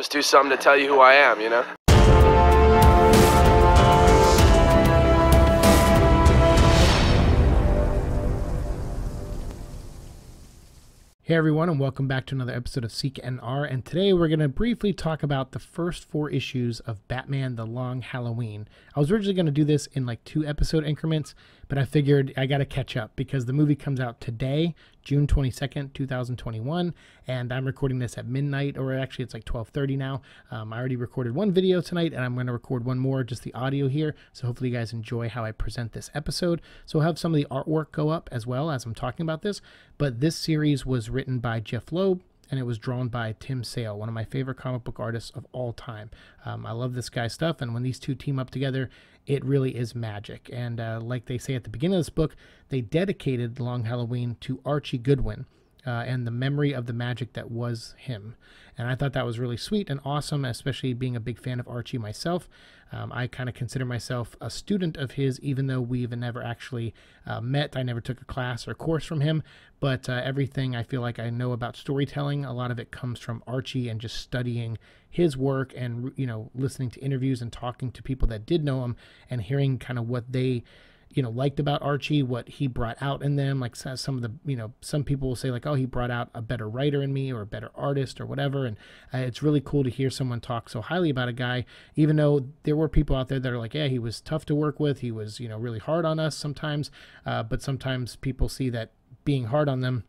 Just do something to tell you who I am, you know? Hey everyone, and welcome back to another episode of Seek and R, and today we're going to briefly talk about the first 4 issues of Batman: The Long Halloween. I was originally going to do this in like 2 episode increments, but I figured I got to catch up because the movie comes out today, June 22nd, 2021, and I'm recording this at midnight, or actually it's like 12:30 now. I already recorded 1 video tonight, and I'm going to record 1 more, just the audio here, so hopefully you guys enjoy how I present this episode. So I'll have some of the artwork go up as well as I'm talking about this, but this series was written by Jeff Loeb, and it was drawn by Tim Sale, one of my favorite comic book artists of all time. I love this guy's stuff, and when these 2 team up together, it really is magic. And like they say at the beginning of this book, they dedicated Long Halloween to Archie Goodwin and the memory of the magic that was him. And I thought that was really sweet and awesome, especially being a big fan of Archie myself. I kind of consider myself a student of his, even though we've never actually met. I never took a class or course from him, but everything I feel like I know about storytelling, a lot of it comes from Archie and just studying his work and, you know, listening to interviews and talking to people that did know him and hearing kind of what they, you know, liked about Archie, what he brought out in them. Like some of the, you know, some people will say like, oh, he brought out a better writer in me or a better artist or whatever. And it's really cool to hear someone talk so highly about a guy, even though there were people out there that are like, yeah, he was tough to work with. He was, you know, really hard on us sometimes. But sometimes people see that being hard on them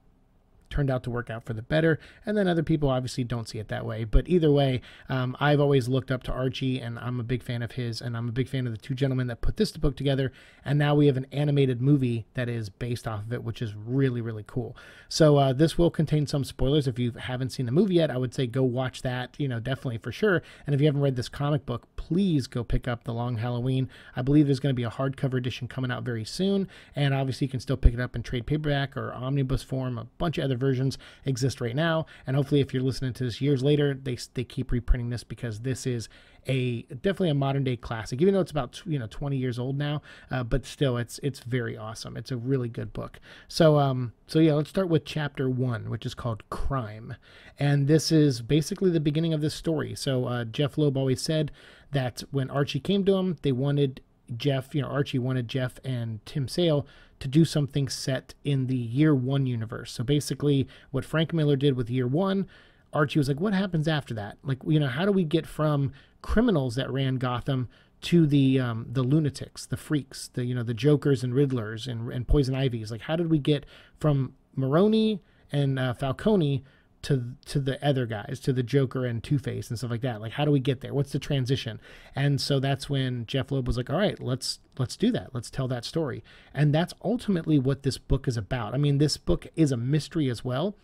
turned out to work out for the better, and then other people obviously don't see it that way. But either way, I've always looked up to Archie, and I'm a big fan of his, and I'm a big fan of the 2 gentlemen that put this book together, and now we have an animated movie that is based off of it, which is really, really cool. So this will contain some spoilers. If you haven't seen the movie yet, I would say go watch that, you know, definitely for sure. And if you haven't read this comic book, please go pick up The Long Halloween. I believe there's going to be a hardcover edition coming out very soon, and obviously you can still pick it up in trade paperback or omnibus form. A bunch of other versions exist right now, and hopefully if you're listening to this years later, they keep reprinting this, because this is definitely a modern day classic, even though it's about, you know, 20 years old now, but still it's very awesome. It's a really good book. So so yeah, let's start with chapter 1, which is called Crime, and this is basically the beginning of this story. So Jeff Loeb always said that when Archie came to him, they wanted Jeff, you know, Archie wanted Jeff and Tim Sale to do something set in the Year One universe. So basically what Frank Miller did with Year One, Archie was like, what happens after that? Like, you know, how do we get from criminals that ran Gotham to the lunatics, the freaks, the, you know, the Jokers and Riddlers and Poison Ivies? Like, how did we get from Maroni and Falcone to the other guys, to the Joker and Two-Face and stuff like that? Like, how do we get there? What's the transition? And so that's when Jeff Loeb was like, all right, let's do that. Let's tell that story. And that's ultimately what this book is about. I mean, this book is a mystery as well.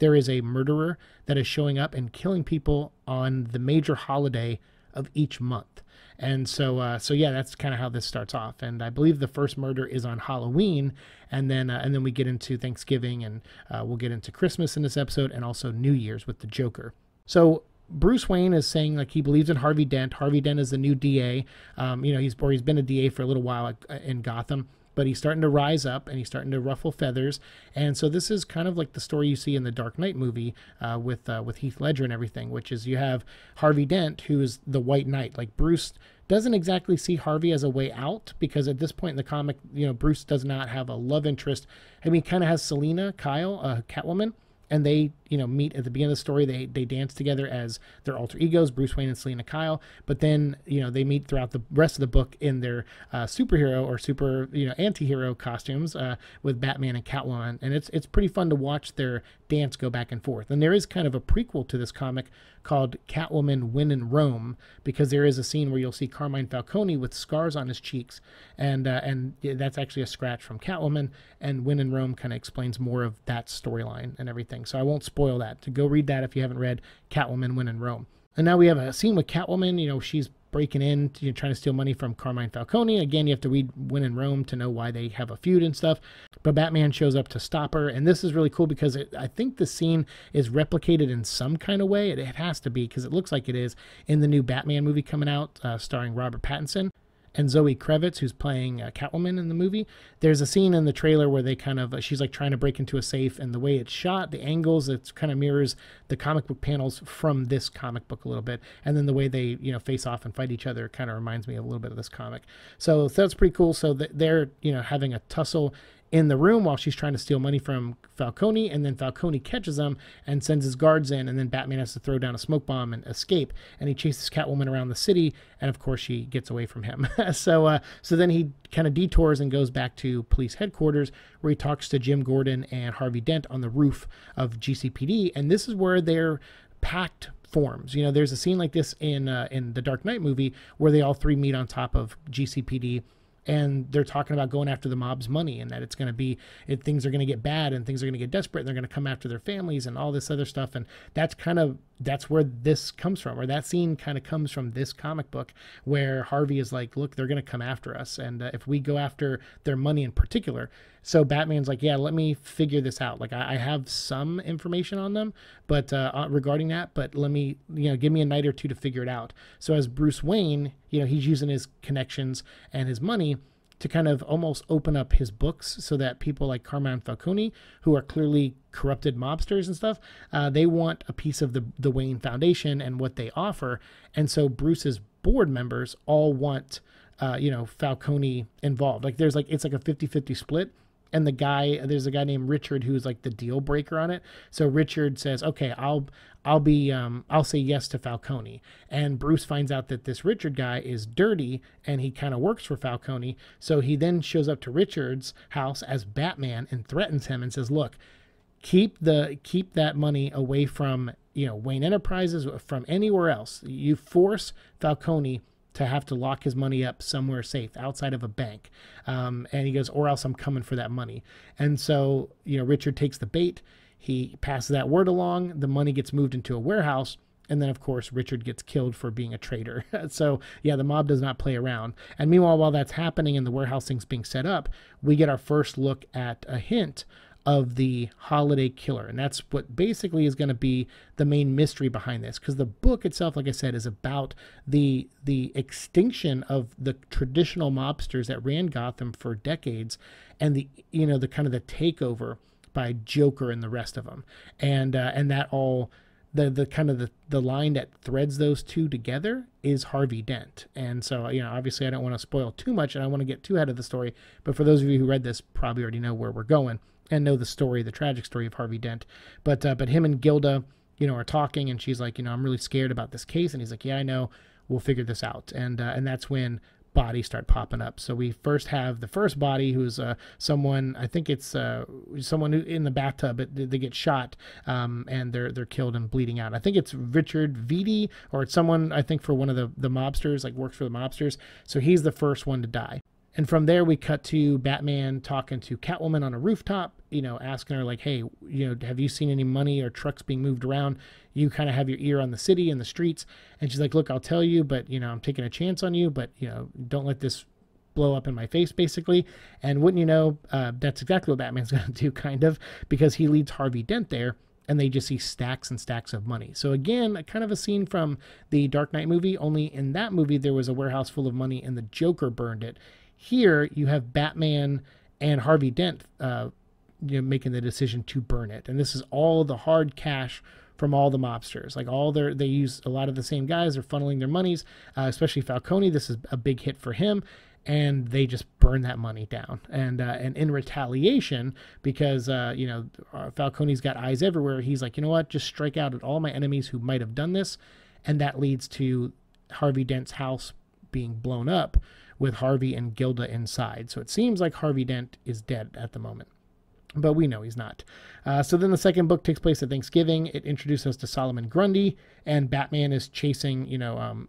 There is a murderer that is showing up and killing people on the major holiday of each month. And so, so yeah, that's kind of how this starts off. And I believe the first murder is on Halloween, and then we get into Thanksgiving, and we'll get into Christmas in this episode, and also New Year's with the Joker. So Bruce Wayne is saying like he believes in Harvey Dent. Harvey Dent is the new DA. You know, he's been a DA for a little while in Gotham, but he's starting to rise up and he's starting to ruffle feathers. And so this is kind of like the story you see in the Dark Knight movie with Heath Ledger and everything, which is you have Harvey Dent, who is the White Knight. Like, Bruce doesn't exactly see Harvey as a way out, because at this point in the comic, you know, Bruce does not have a love interest. I mean, he kind of has Selina Kyle, Catwoman, and they, you know, meet at the beginning of the story. They dance together as their alter egos, Bruce Wayne and Selina Kyle. But then, you know, they meet throughout the rest of the book in their superhero or anti-hero costumes with Batman and Catwoman. And it's pretty fun to watch their dance go back and forth. And there is kind of a prequel to this comic called Catwoman: When in Rome, because there is a scene where you'll see Carmine Falcone with scars on his cheeks. And that's actually a scratch from Catwoman. And When in Rome kind of explains more of that storyline and everything. So I won't spoil that. To go read that if you haven't read Catwoman: When in Rome. And now we have a scene with Catwoman. You know, she's breaking in, you know, trying to steal money from Carmine Falcone. Again, you have to read When in Rome to know why they have a feud and stuff. But Batman shows up to stop her, and this is really cool because I think the scene is replicated in some kind of way. It has to be, because it looks like it is in the new Batman movie coming out, starring Robert Pattinson. and Zoe Kravitz, who's playing Catwoman in the movie. There's a scene in the trailer where they kind of, she's like trying to break into a safe, and the way it's shot, the angles, it kind of mirrors the comic book panels from this comic book a little bit. And then the way they, you know, face off and fight each other kind of reminds me a little bit of this comic. So that's pretty cool. So they're, you know, having a tussle in the room while she's trying to steal money from Falcone, and then Falcone catches them and sends his guards in, and then Batman has to throw down a smoke bomb and escape, and he chases Catwoman around the city, and of course she gets away from him. So then he kind of detours and goes back to police headquarters, where he talks to Jim Gordon and Harvey Dent on the roof of GCPD, and this is where they're packed forms. You know, there's a scene like this in the Dark Knight movie where they all three meet on top of GCPD, and they're talking about going after the mob's money, and that it's going to be, things are going to get bad, and things are going to get desperate, and they're going to come after their families and all this other stuff. And that's kind of, that's where this comes from, or that scene kind of comes from this comic book, where Harvey is like, look, they're going to come after us. And if we go after their money in particular. So Batman's like, yeah, let me figure this out. Like I have some information on them, but regarding that, but let me, you know, give me a night or two to figure it out. So as Bruce Wayne, you know, he's using his connections and his money to kind of almost open up his books so that people like Carmine Falcone, who are clearly corrupted mobsters and stuff, they want a piece of the Wayne Foundation and what they offer. And so Bruce's board members all want, you know, Falcone involved. Like there's like, it's like a 50-50 split. And the guy, there's a guy named Richard who's like the deal breaker on it. So Richard says, okay, I'll say yes to Falcone. And Bruce finds out that this Richard guy is dirty and he kind of works for Falcone. So he then shows up to Richard's house as Batman and threatens him and says, look, keep that money away from, you know, Wayne Enterprises, from anywhere else. You force Falcone to have to lock his money up somewhere safe outside of a bank. And he goes, or else I'm coming for that money. And so, you know, Richard takes the bait. He passes that word along. The money gets moved into a warehouse. And then, of course, Richard gets killed for being a traitor. So, yeah, the mob does not play around. And meanwhile, while that's happening and the warehouse thing's being set up, we get our first look at a hint of the Holiday Killer. And that's what basically is going to be the main mystery behind this, because the book itself, like I said, is about the extinction of the traditional mobsters that ran Gotham for decades, and the, you know, the kind of the takeover by Joker and the rest of them. And that all, the kind of the line that threads those two together is Harvey Dent. And so, you know, obviously I don't want to spoil too much and I want to get too ahead of the story, but for those of you who read this probably already know where we're going and know the story, the tragic story of Harvey Dent. But him and Gilda, you know, are talking, and she's like, you know, I'm really scared about this case. And he's like, yeah, I know, we'll figure this out. And that's when bodies start popping up. So we first have the first body, who's someone, I think it's someone who, in the bathtub, they get shot, and they're killed and bleeding out. I think it's Richard Vitti, or it's someone, I think, for one of the mobsters, like works for the mobsters. So he's the first one to die. And from there, we cut to Batman talking to Catwoman on a rooftop, you know, asking her like, hey, you know, have you seen any money or trucks being moved around? You kind of have your ear on the city and the streets. And she's like, look, I'll tell you, but, you know, I'm taking a chance on you, but, you know, don't let this blow up in my face, basically. And wouldn't you know, that's exactly what Batman's going to do, kind of, because he leads Harvey Dent there. And they just see stacks and stacks of money. So again, kind of a scene from the Dark Knight movie, only in that movie, there was a warehouse full of money and the Joker burned it. Here you have Batman and Harvey Dent you know, making the decision to burn it. And this is all the hard cash from all the mobsters. Like all their, they use a lot of the same guys. They're funneling their monies, especially Falcone. This is a big hit for him. And they just burn that money down. And in retaliation, because, you know, Falcone's got eyes everywhere. He's like, you know what, just strike out at all my enemies who might have done this. And that leads to Harvey Dent's house being blown up with Harvey and Gilda inside. So it seems like Harvey Dent is dead at the moment. But we know he's not. So then the second book takes place at Thanksgiving. It introduces us to Solomon Grundy, and Batman is chasing, you know,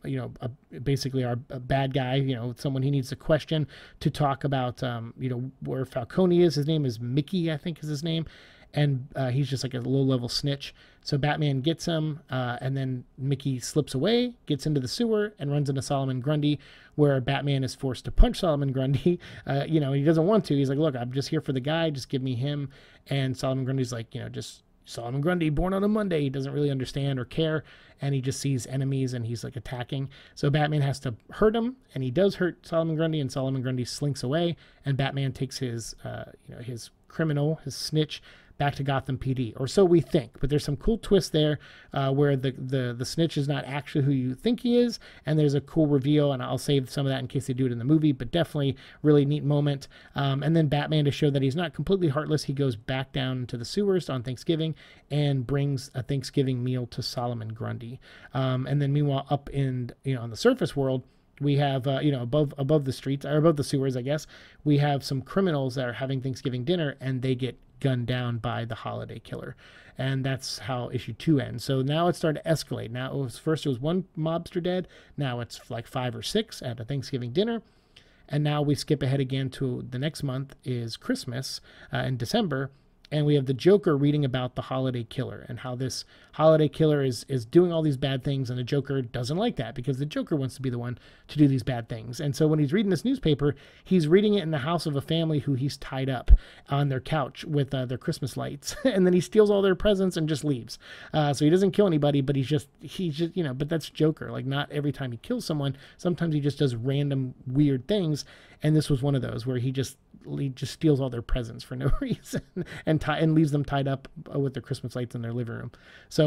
basically a bad guy, you know, someone he needs to question, to talk about, you know, where Falcone is. His name is Mickey, I think is his name. And he's just like a low-level snitch. So Batman gets him, and then Mickey slips away, gets into the sewer, and runs into Solomon Grundy, where Batman is forced to punch Solomon Grundy. You know, he doesn't want to. He's like, look, I'm just here for the guy. Just give me him. And Solomon Grundy's like, you know, just Solomon Grundy, born on a Monday, he doesn't really understand or care, and he just sees enemies and he's like attacking. So Batman has to hurt him, and he does hurt Solomon Grundy, and Solomon Grundy slinks away, and Batman takes his his criminal, his snitch, back to Gotham PD, or so we think. But there's some cool twist there where the snitch is not actually who you think he is, and there's a cool reveal, and I'll save some of that in case they do it in the movie, but definitely really neat moment. And then Batman, to show that he's not completely heartless, he goes back down to the sewers on Thanksgiving and brings a Thanksgiving meal to Solomon Grundy. And then meanwhile, up in, on the surface world, we have, above the streets, or above the sewers, I guess, we have some criminals that are having Thanksgiving dinner, and they get gunned down by the Holiday Killer. And that's how issue 2 ends. So now it's starting to escalate. Now, first it was one mobster dead. Now it's like 5 or 6 at a Thanksgiving dinner. And now we skip ahead again to the next month, is Christmas in December. And we have the Joker reading about the Holiday Killer and how this Holiday Killer is doing all these bad things, and the Joker doesn't like that because the Joker wants to be the one to do these bad things. And so when he's reading this newspaper, he's reading it in the house of a family who he's tied up on their couch with their Christmas lights, and then he steals all their presents and just leaves. So he doesn't kill anybody, but he's just but that's Joker. Like, not every time he kills someone, sometimes he just does random weird things, and this was one of those where he just steals all their presents for no reason and leaves them tied up with their Christmas lights in their living room. So,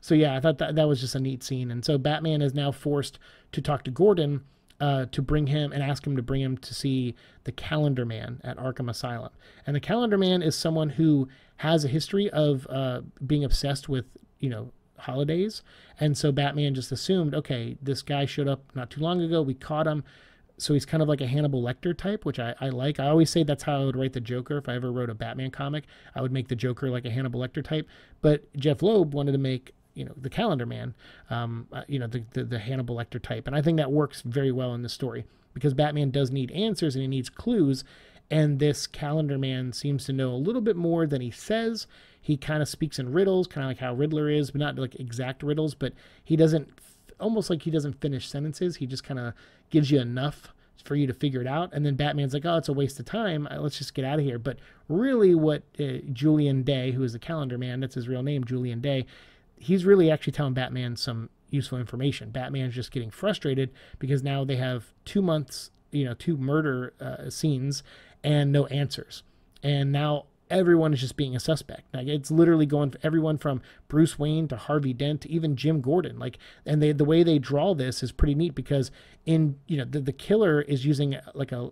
so yeah, I thought that was just a neat scene. And so Batman is now forced to talk to Gordon, to bring him and ask him to bring him to see the Calendar Man at Arkham Asylum. And the Calendar Man is someone who has a history of, being obsessed with, holidays. And so Batman just assumed, okay, this guy showed up not too long ago. We caught him. So he's kind of like a Hannibal Lecter type, which I like. I always say that's how I would write the Joker. If I ever wrote a Batman comic, I would make the Joker like a Hannibal Lecter type. But Jeff Loeb wanted to make, the Calendar Man, the Hannibal Lecter type. And I think that works very well in the story, because Batman does need answers and he needs clues. And this Calendar Man seems to know a little bit more than he says. He kind of speaks in riddles, kind of like how Riddler is, but not like exact riddles, but he doesn't, almost like he doesn't finish sentences. He just kind of gives you enough for you to figure it out. And then Batman's like, oh, it's a waste of time. Let's just get out of here. But really what Julian Day, who is the Calendar Man, that's his real name, Julian Day, he's really actually telling Batman some useful information. Batman's just getting frustrated because now they have 2 months, 2 murder scenes and no answers. And now everyone is just being a suspect. Like, it's literally going for everyone from Bruce Wayne to Harvey Dent to even Jim Gordon. Like, and the way they draw this is pretty neat, because in, the killer is using like a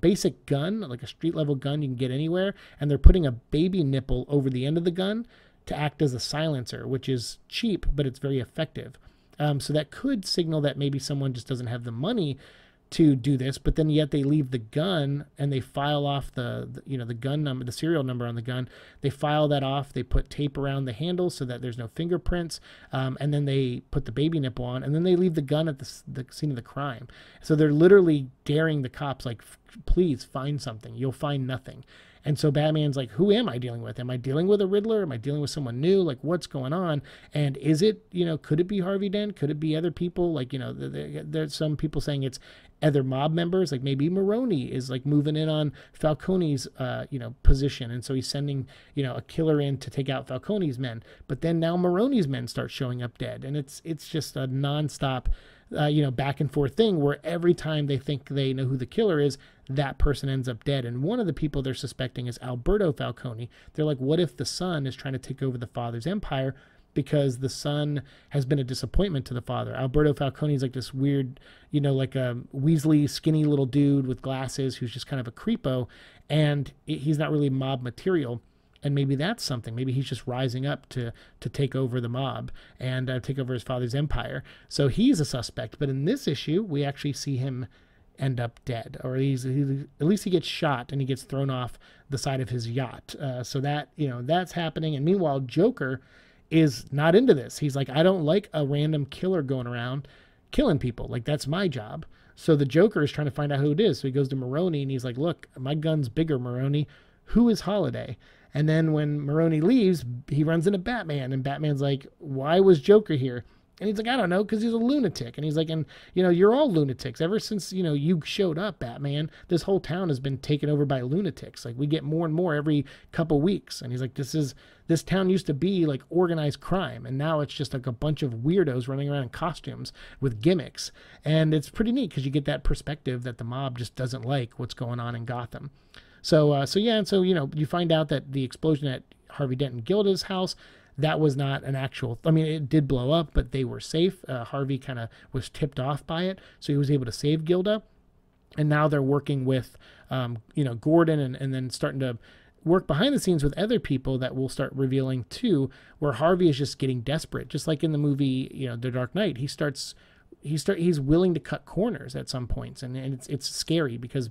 basic gun, like a street level gun you can get anywhere. And they're putting a baby nipple over the end of the gun to act as a silencer, which is cheap, but it's very effective. So that could signal that maybe someone just doesn't have the money to do this, but then yet they leave the gun and they file off the gun number, the serial number on the gun. They file that off. They put tape around the handle so that there's no fingerprints. And then they put the baby nipple on, and then they leave the gun at the scene of the crime. So they're literally daring the cops, like, please find something. You'll find nothing. And so Batman's like, who am I dealing with? Am I dealing with a Riddler? Am I dealing with someone new? Like, what's going on? And is it, could it be Harvey Dent? Could it be other people? Like, there's some people saying it's other mob members. Like, maybe Maroni is like moving in on Falcone's, position. And so he's sending, a killer in to take out Falcone's men. But then now Maroni's men start showing up dead. And it's just a nonstop, back and forth thing where every time they think they know who the killer is, that person ends up dead. And one of the people they're suspecting is Alberto Falcone. They're like, what if the son is trying to take over the father's empire, because the son has been a disappointment to the father? Alberto Falcone is like this weird, like a Weasley skinny little dude with glasses who's just kind of a creepo, and he's not really mob material. And maybe that's something. Maybe he's just rising up to take over the mob and take over his father's empire. So he's a suspect. But in this issue, we actually see him end up dead, or at least he gets shot and he gets thrown off the side of his yacht. So that, that's happening. And meanwhile, Joker is not into this. He's like, I don't like a random killer going around killing people. Like, that's my job. So the Joker is trying to find out who it is. So he goes to Maroni and he's like, look, my gun's bigger, Maroni. Who is Holiday? And then when Maroni leaves, he runs into Batman, and Batman's like, why was Joker here? And he's like, I don't know, because he's a lunatic. And he's like, and, you know, you're all lunatics. Ever since, you know, you showed up, Batman, this whole town has been taken over by lunatics. Like, we get more and more every couple weeks. And he's like, this town used to be, like, organized crime. And now it's just, like, a bunch of weirdos running around in costumes with gimmicks. And it's pretty neat because you get that perspective that the mob just doesn't like what's going on in Gotham. So, yeah, and so, you know, you find out that the explosion at Harvey Dent and Gilda's house, that was not an actual, I mean, it did blow up, but they were safe. Harvey kind of was tipped off by it, so he was able to save Gilda. And now they're working with, you know, Gordon and then starting to work behind the scenes with other people that we'll start revealing too, where Harvey is just getting desperate. Just like in the movie, you know, The Dark Knight, he's willing to cut corners at some points. And it's scary because,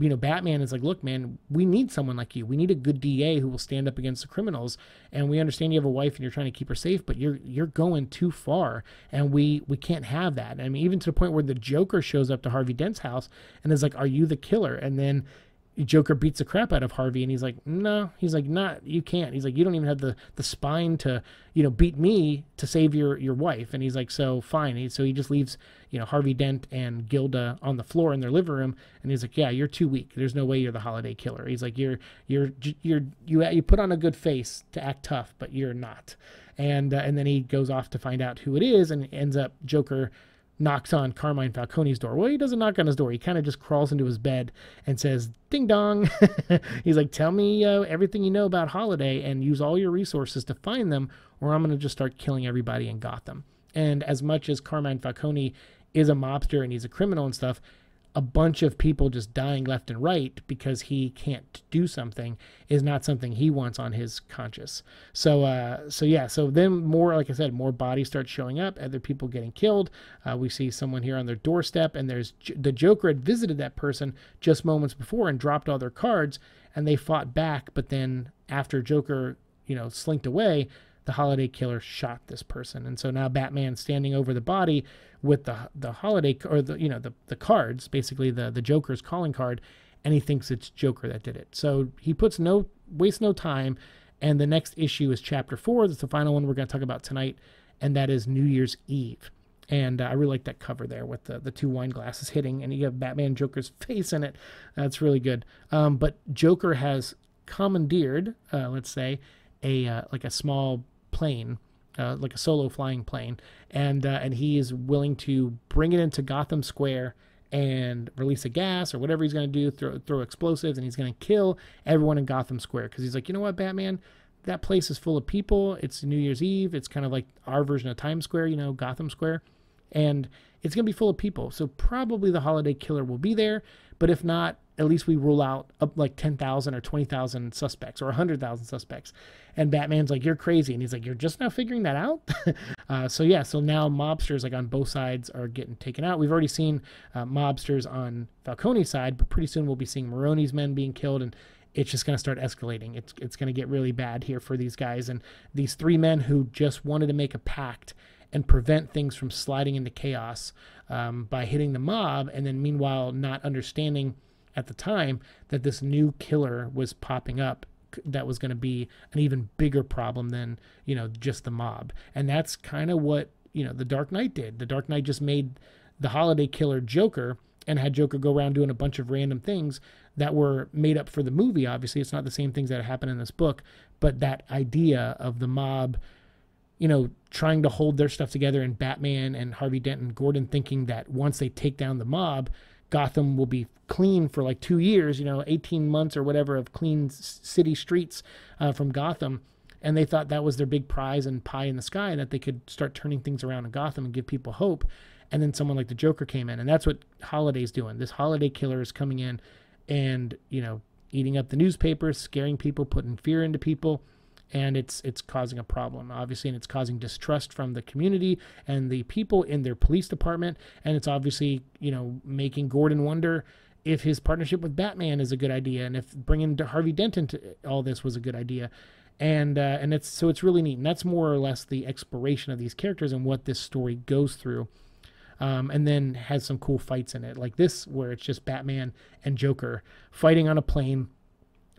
you know, Batman is like, look, man, we need someone like you. We need a good DA who will stand up against the criminals. And we understand you have a wife and you're trying to keep her safe, but you're going too far. And we can't have that. I mean, even to the point where the Joker shows up to Harvey Dent's house and is like, are you the killer? And then Joker beats the crap out of Harvey and he's like, no, he's like, not, you can't. He's like, you don't even have the spine to, you know, beat me to save your wife. And he's like, so fine. So he just leaves, you know, Harvey Dent and Gilda on the floor in their living room. And he's like, yeah, you're too weak. There's no way you're the holiday killer. He's like, you put on a good face to act tough, but you're not. And then he goes off to find out who it is and ends up Joker knocks on Carmine Falcone's door. Well, he doesn't knock on his door. He kind of just crawls into his bed and says, ding dong. He's like, tell me everything you know about Holiday and use all your resources to find them, or I'm going to just start killing everybody in Gotham. And as much as Carmine Falcone is a mobster and he's a criminal and stuff, a bunch of people just dying left and right because he can't do something is not something he wants on his conscience. So, yeah, so then more, like I said, more bodies start showing up, other people getting killed. We see someone here on their doorstep, and there's the Joker had visited that person just moments before and dropped all their cards, and they fought back. But then after Joker, you know, slinked away, the Holiday Killer shot this person. And so now Batman's standing over the body with the holiday, or the, you know, the cards, basically the Joker's calling card, and he thinks it's Joker that did it. So he wastes no time. And the next issue is chapter 4. That's the final one we're going to talk about tonight. And that is New Year's Eve. And I really like that cover there with the two wine glasses hitting, and you have Batman and Joker's face in it. That's really good. But Joker has commandeered, let's say like a small plane, like a solo flying plane, and he is willing to bring it into Gotham Square and release a gas or whatever he's going to do, throw explosives, and he's going to kill everyone in Gotham Square because he's like, you know what, Batman, that place is full of people. It's New Year's Eve. It's kind of like our version of Times Square, you know, Gotham Square, and it's going to be full of people. So probably the Holiday Killer will be there, but if not, at least we rule out up like 10,000 or 20,000 suspects or 100,000 suspects. And Batman's like, you're crazy. And he's like, you're just now figuring that out. So yeah, so now mobsters like on both sides are getting taken out. We've already seen mobsters on Falcone's side, but pretty soon we'll be seeing Maroni's men being killed, and it's just going to start escalating. It's going to get really bad here for these guys. And these three men who just wanted to make a pact and prevent things from sliding into chaos by hitting the mob. And then meanwhile, not understanding at the time that this new killer was popping up that was going to be an even bigger problem than, you know, just the mob. And that's kind of what, you know, the Dark Knight did. The Dark Knight just made the Holiday Killer Joker and had Joker go around doing a bunch of random things that were made up for the movie. Obviously, it's not the same things that happen in this book, but that idea of the mob, you know, trying to hold their stuff together, and Batman and Harvey Dent and Gordon thinking that once they take down the mob, Gotham will be clean for like 2 years, you know, 18 months or whatever of clean city streets from Gotham. And they thought that was their big prize and pie in the sky, and that they could start turning things around in Gotham and give people hope. And then someone like the Joker came in, and that's what Holiday's doing. This Holiday Killer is coming in and, you know, eating up the newspapers, scaring people, putting fear into people. And it's causing a problem, obviously, and it's causing distrust from the community and the people in their police department. And it's obviously, you know, making Gordon wonder if his partnership with Batman is a good idea, and if bringing Harvey Dent into all this was a good idea. And it's really neat. And that's more or less the exploration of these characters and what this story goes through. And then has some cool fights in it, like this, where it's just Batman and Joker fighting on a plane,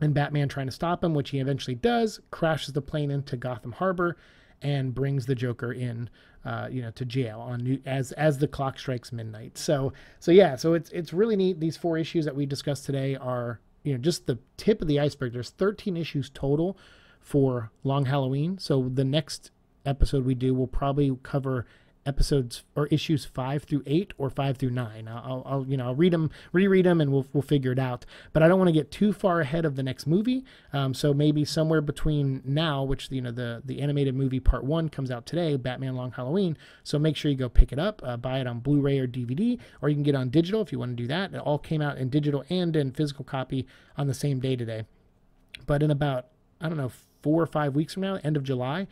and Batman trying to stop him, which he eventually does, crashes the plane into Gotham Harbor and brings the Joker in to jail as the clock strikes midnight. So yeah, so it's really neat. These four issues that we discussed today are, just the tip of the iceberg. There's 13 issues total for Long Halloween. So the next episode we do will probably cover episodes or issues 5 through 8 or 5 through 9. I'll read them, reread them, and we'll figure it out. But I don't want to get too far ahead of the next movie. So maybe somewhere between now, which the animated movie Part 1 comes out today, Batman: Long Halloween. So make sure you go pick it up, buy it on Blu-ray or DVD, or you can get it on digital if you want to do that. It all came out in digital and in physical copy on the same day today. But in about 4 or 5 weeks from now, end of July,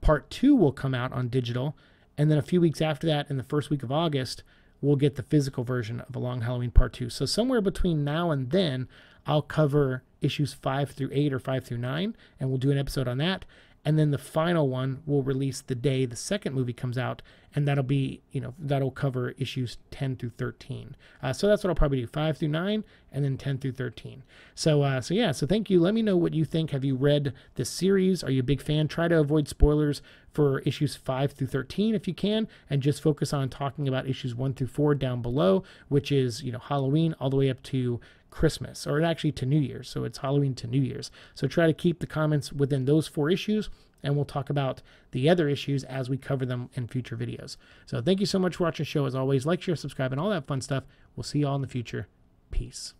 Part 2 will come out on digital. And then a few weeks after that, in the first week of August, we'll get the physical version of A Long Halloween Part 2. So somewhere between now and then, I'll cover issues 5 through 8 or 5 through 9, and we'll do an episode on that. And then the final one will release the day the second movie comes out, and that'll be, that'll cover issues 10 through 13. So that's what I'll probably do, 5 through 9, and then 10 through 13. So yeah, so thank you. Let me know what you think. Have you read this series? Are you a big fan? Try to avoid spoilers for issues 5 through 13 if you can, and just focus on talking about issues 1 through 4 down below, which is, Halloween all the way up to Christmas, or actually to New Year's. So it's Halloween to New Year's. So try to keep the comments within those 4 issues, and we'll talk about the other issues as we cover them in future videos. So thank you so much for watching the show. As always, like, share, subscribe, and all that fun stuff. We'll see you all in the future. Peace.